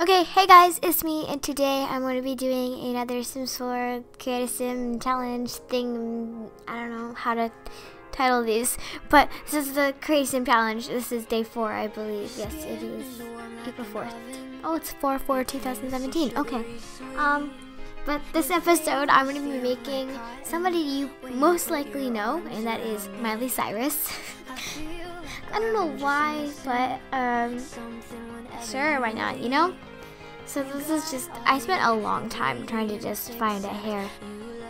Okay, hey guys, it's me, and today I'm going to be doing another Sims 4 Create-A-Sim challenge thing. I don't know how to title these, but this is the Create-A-Sim challenge. This is day 4, I believe. Yes, it is April 4th. Oh, it's 4/4/2017. Okay. But this episode, I'm going to be making somebody you most likely know, and that is Miley Cyrus. I don't know why, but sure, why not, you know? So this is just, I spent a long time trying to just find a hair.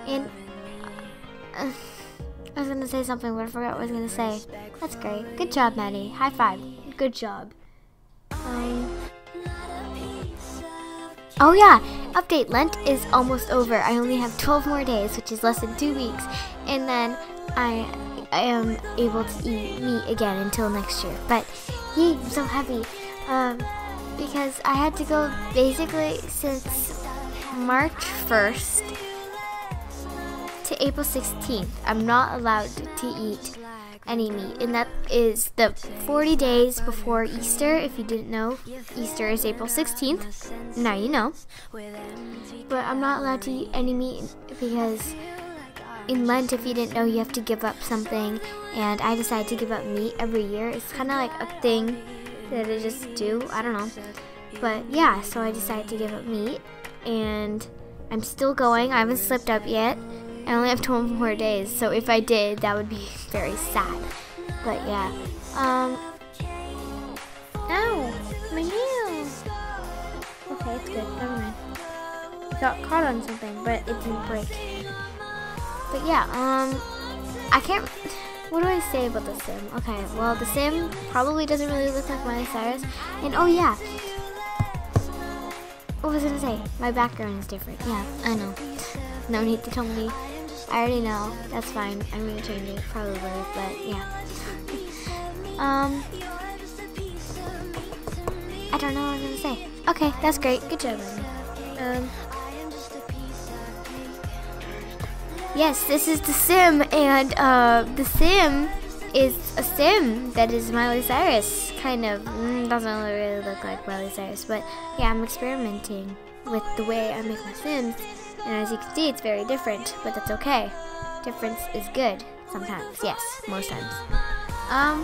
And I was gonna say something, but I forgot what I was gonna say. That's great. Good job, Maddie. High five. Good job. Oh yeah, update. Lent is almost over. I only have 12 more days, which is less than 2 weeks. And then I am able to eat meat again until next year. But yay, I'm so happy. Because I had to go basically since March 1st to April 16th. I'm not allowed to eat any meat, and that is the 40 days before Easter. If you didn't know, Easter is April 16th. Now you know. But I'm not allowed to eat any meat because in Lent, if you didn't know, you have to give up something, and I decided to give up meat every year. It's kind of like a thing that I just do, I don't know. But yeah, so I decided to give up meat, and I'm still going. I haven't slipped up yet. I only have 12 more days, so if I did, that would be very sad. But yeah. Ow! My nail! Okay, it's good. Never mind. It got caught on something, but it didn't break. But yeah, I can't... What do I say about the Sim? Okay, well, the Sim probably doesn't really look like Miley Cyrus. And oh yeah, what was I gonna say? My background is different. Yeah, I know. No need to tell me. I already know. That's fine. I'm gonna change it probably, but yeah. I don't know what I'm gonna say. Okay, that's great. Good job, Emily. Yes, this is The Sim, and The Sim is a Sim that is Miley Cyrus, kind of. Doesn't really look like Miley Cyrus, but yeah, I'm experimenting with the way I make my Sims, and as you can see, it's very different, but that's okay. Difference is good, sometimes. Yes, most times. I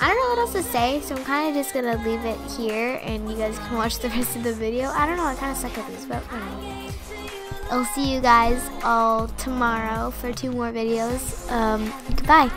don't know what else to say, so I'm kind of just gonna leave it here, and you guys can watch the rest of the video. I don't know, I kind of suck at these, but whatever. I'll see you guys all tomorrow for 2 more videos. Goodbye.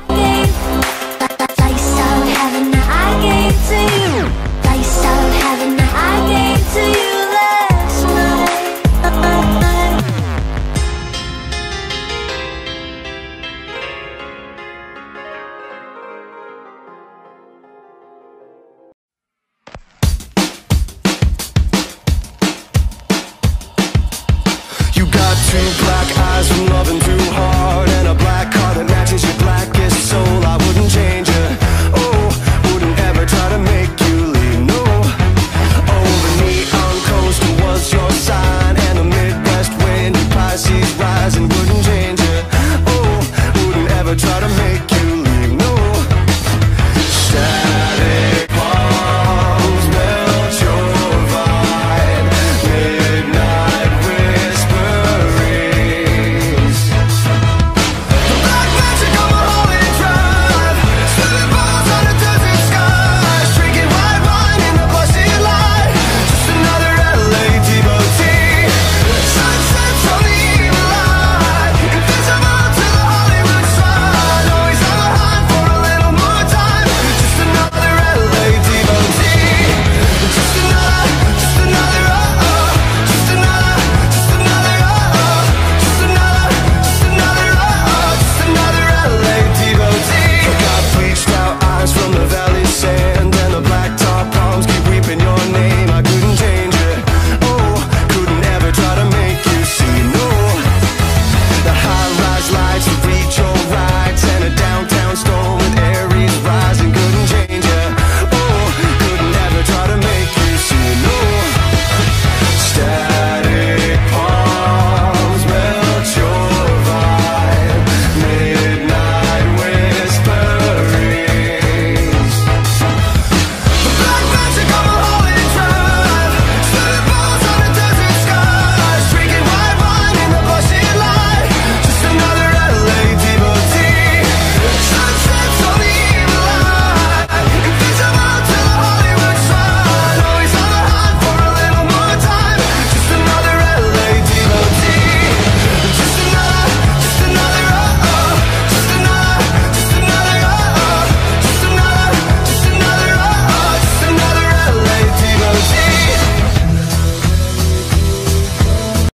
Black eyes from loving too hard.